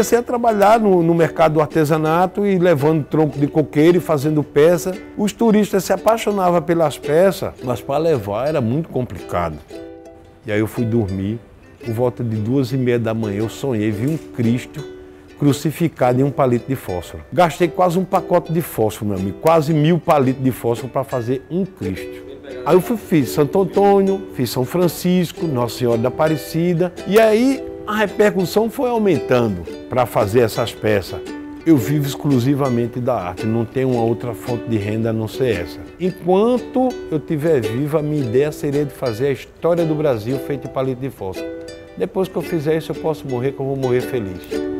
comecei a trabalhar no mercado do artesanato e levando tronco de coqueiro e fazendo peça. Os turistas se apaixonavam pelas peças, mas para levar era muito complicado. E aí eu fui dormir, por volta de 2h30 da manhã eu sonhei, vi um Cristo crucificado em um palito de fósforo. Gastei quase um pacote de fósforo, meu amigo, quase 1000 palitos de fósforo para fazer um Cristo. Aí eu fiz Santo Antônio, fiz São Francisco, Nossa Senhora da Aparecida, e aí a repercussão foi aumentando para fazer essas peças. Eu vivo exclusivamente da arte, não tenho uma outra fonte de renda a não ser essa. Enquanto eu estiver viva, a minha ideia seria de fazer a história do Brasil feita em palito de fósforo. Depois que eu fizer isso, eu posso morrer, que eu vou morrer feliz.